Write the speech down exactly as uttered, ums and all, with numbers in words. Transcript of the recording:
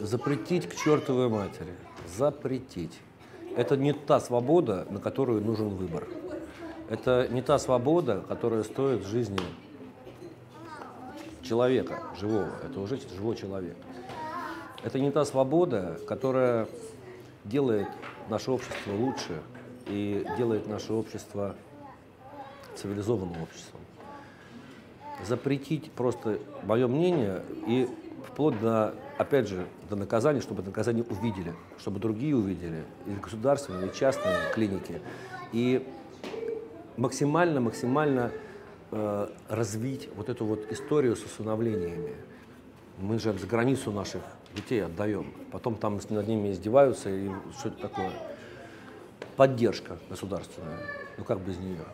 запретить к чертовой матери. Запретить. Это не та свобода, на которую нужен выбор. Это не та свобода, которая стоит жизни человека, живого. Это уже живой человек. Это не та свобода, которая делает наше общество лучше и делает наше общество цивилизованным обществом. Запретить просто мое мнение и вплоть до, опять же, до наказания, чтобы наказание увидели, чтобы другие увидели, и государственные, и частные клиники. И максимально-максимально э, развить вот эту вот историю с усыновлениями. Мы же за границу наших детей отдаем, потом там над ними издеваются и что-то такое. Поддержка государственная, ну как без нее.